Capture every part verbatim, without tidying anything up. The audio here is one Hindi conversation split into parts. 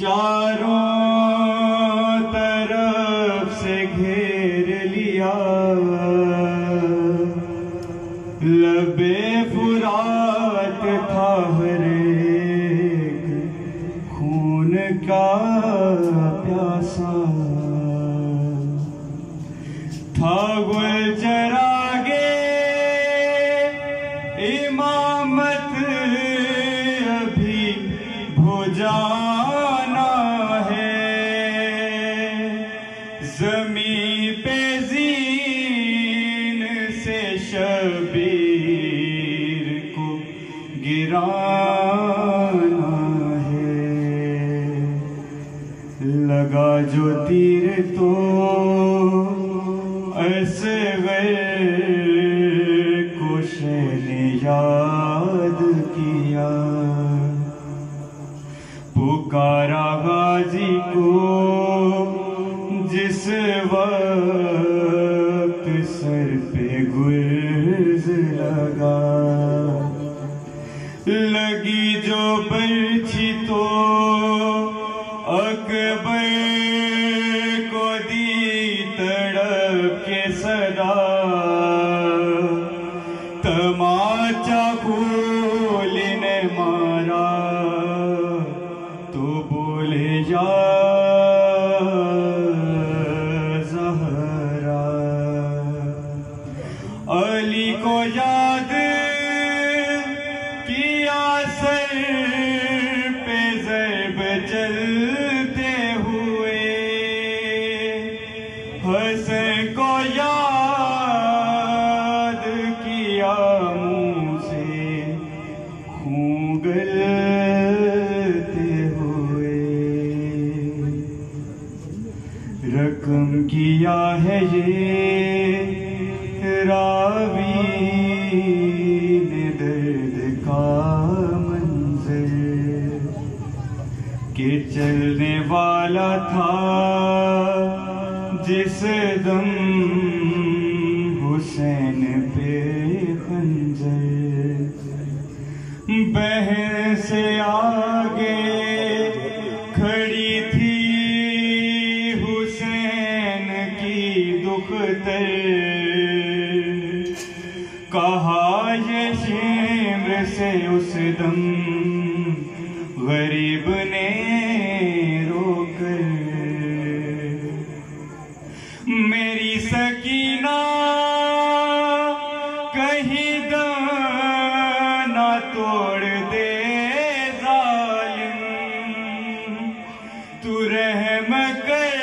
चारों तरफ से घेर लिया, लबे फुरात था हर एक खून का प्यासा। था गुल चरागे इमामत अभी भुजा ज़मीं पे ज़ीन से शबीर को गिराना है। लगा जो तीर तो असगर को शहने याद किया, पुकारा गाजी को जिस वक्त सर पे गुर्ज लगा। लगी जो बर्छी तो अकबर को दी तड़प के सदा, तमाचा फूल ने मारा तो बोले या अली को याद किया। सर पे ज़र्ब चलते हुए हसन को याद किया, मुँह से खून गलते हुए। रकम किया है ये रावी ने दर्द का मंजर के, चलने वाला था जिस दम हुसैन पे खंजर। बहन से आगे खड़ी थी हुसैन की दुखतर, कहा ये शेर से उस दम गरीब ने रोकर। मेरी सकीना कहीं दाना तोड़ दे जालिम, तू रहम कर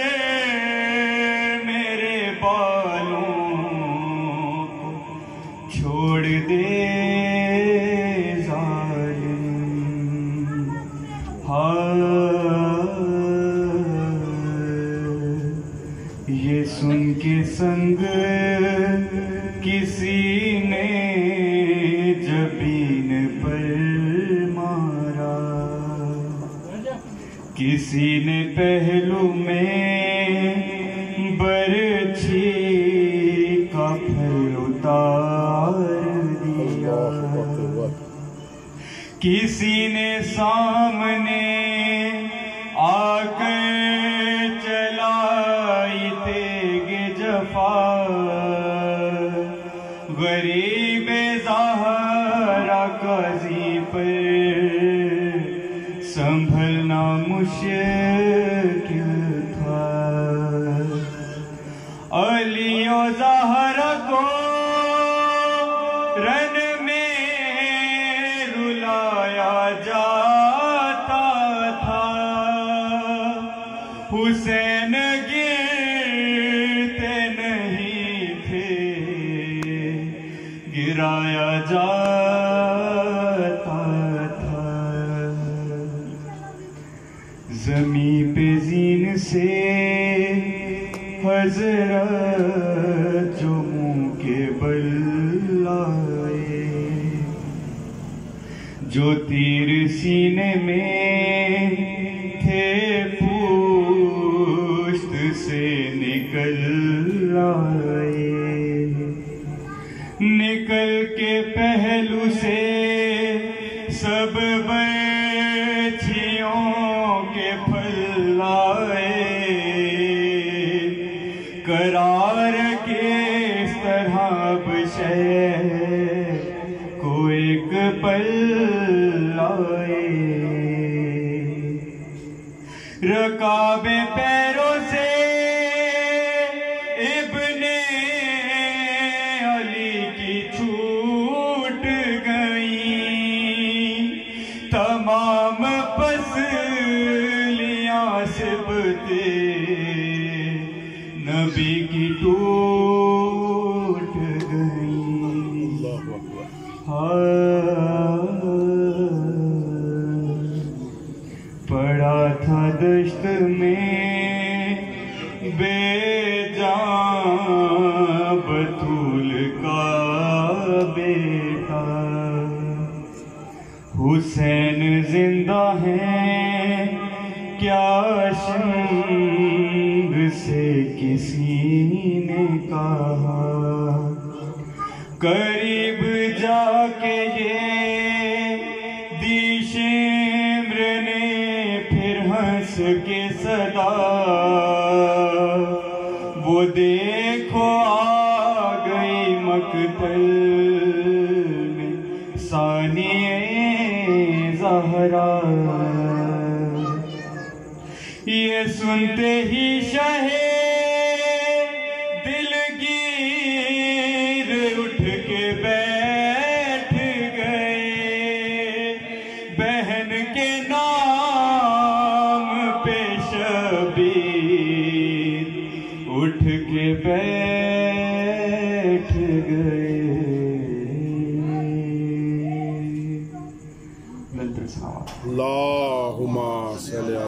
छोड़ दे जालिम। हाँ ये सुन के संग किसी ने जबीन पर मारा, किसी ने पहलू में बरछी का फल उतार दिया, किसी ने सामने आकर चलाई तेग जफा। गरीब ज़हरा काजी पर संभलना मुश्किल था। अली और ज़हरा को रन में रुलाया जाता था, हुसैन गिरते नहीं थे, गिराया जाता था। ज़मीन पे ज़ीन से हज़रत जो मुँह के बल लाए, जो तीर सीने में थे पुश्त से निकल लाए, निकल के पहलू से सब बर्छियों के फल रकाबे पैरों से इब्ने अली की छूट गई, तमाम पसलियां सिबते नबी की टूट गई। अल्लाहु अकबर। पड़ा था दश्त में बेजान बतूल का बेटा, हुसैन जिंदा है क्या शंद से किसी ने कहा, करीब जाके ये दिशेम्र ने फिर हंस के सदा, वो देखो आ गई मकतल में सानिए ज़हरा। ये सुनते ही शहे